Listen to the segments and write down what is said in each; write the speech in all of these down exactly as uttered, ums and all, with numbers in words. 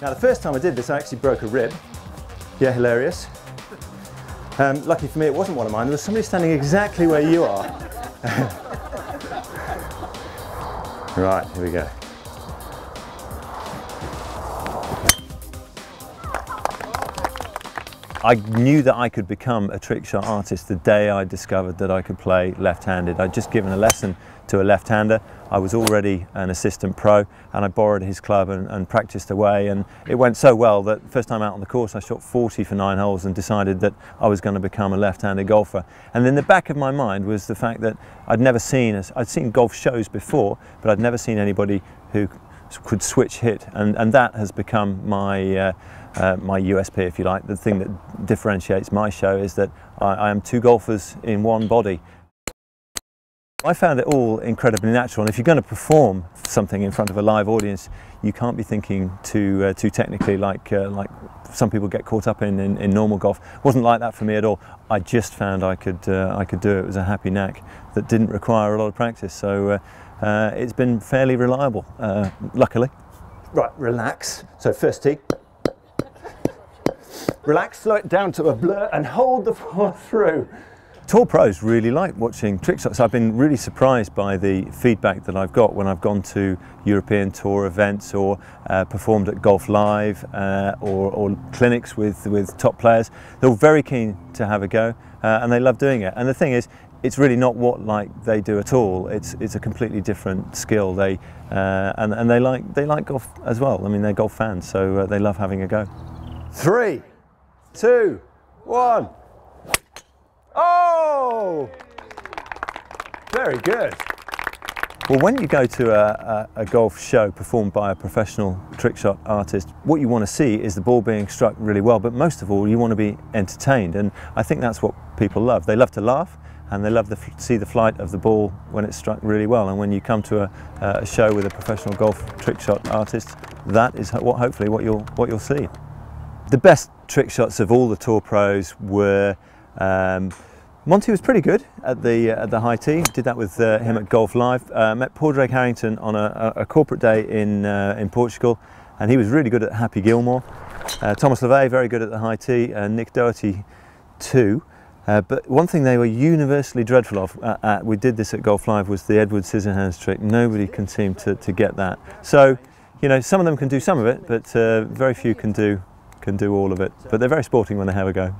Now, the first time I did this, I actually broke a rib. Yeah, hilarious. Um, lucky for me, it wasn't one of mine. There was somebody standing exactly where you are. Right, here we go. I knew that I could become a trick shot artist the day I discovered that I could play left-handed. I'd just given a lesson to a left-hander. I was already an assistant pro and I borrowed his club and, and practiced away, and it went so well that first time out on the course I shot forty for nine holes and decided that I was going to become a left-handed golfer. And in the back of my mind was the fact that I'd never seen, a, I'd seen golf shows before, but I'd never seen anybody who could switch hit, and, and that has become my uh, uh, my U S P, if you like. The thing that differentiates my show is that I, I am two golfers in one body. I found it all incredibly natural, and if you're going to perform something in front of a live audience, you can't be thinking too uh, too technically like uh, like some people get caught up in, in in normal golf. It wasn't like that for me at all. I just found I could uh, I could do it. It was a happy knack that didn't require a lot of practice. So. Uh, Uh, it's been fairly reliable, uh, luckily. Right, relax. So first tee. Relax, slow it down to a blur and hold the ball through. Tour pros really like watching trick shots. I've been really surprised by the feedback that I've got when I've gone to European tour events or uh, performed at Golf Live uh, or, or clinics with, with top players. They're all very keen to have a go uh, and they love doing it. And the thing is, it's really not what like they do at all. It's it's a completely different skill. They uh, and and they like they like golf as well. I mean, they're golf fans, so uh, they love having a go. Three, two, one. Oh, very good. Well, when you go to a, a, a golf show performed by a professional trickshot artist, what you want to see is the ball being struck really well, but most of all, you want to be entertained, and I think that's what people love. They love to laugh, and they love to the, see the flight of the ball when it's struck really well, and when you come to a, a show with a professional golf trickshot artist, that is what hopefully what you'll, what you'll see. The best trick shots of all the tour pros were um, Monty was pretty good at the uh, at the high tee. Did that with uh, him at Golf Live. Uh, met Padraig Harrington on a, a corporate day in uh, in Portugal, and he was really good at Happy Gilmore. Uh, Thomas LaVey very good at the high tee, and Nick Doherty too. Uh, but one thing they were universally dreadful of, uh, uh, we did this at Golf Live, was the Edward Scissorhands trick. Nobody can seem to to get that. So, you know, some of them can do some of it, but uh, very few can do can do all of it. But they're very sporting when they have a go.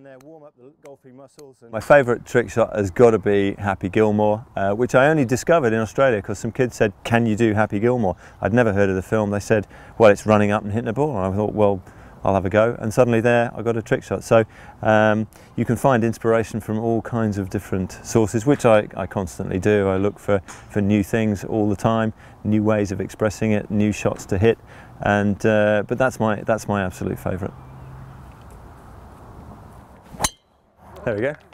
There, warm up the golfing muscles. My favourite trick shot has got to be Happy Gilmore, uh, which I only discovered in Australia because some kids said, "Can you do Happy Gilmore?" I'd never heard of the film. They said, "Well, it's running up and hitting a ball." And I thought, "Well, I'll have a go." And suddenly there, I got a trick shot. So um, you can find inspiration from all kinds of different sources, which I, I constantly do. I look for for new things all the time, new ways of expressing it, new shots to hit, and uh, but that's my that's my absolute favourite. There we go.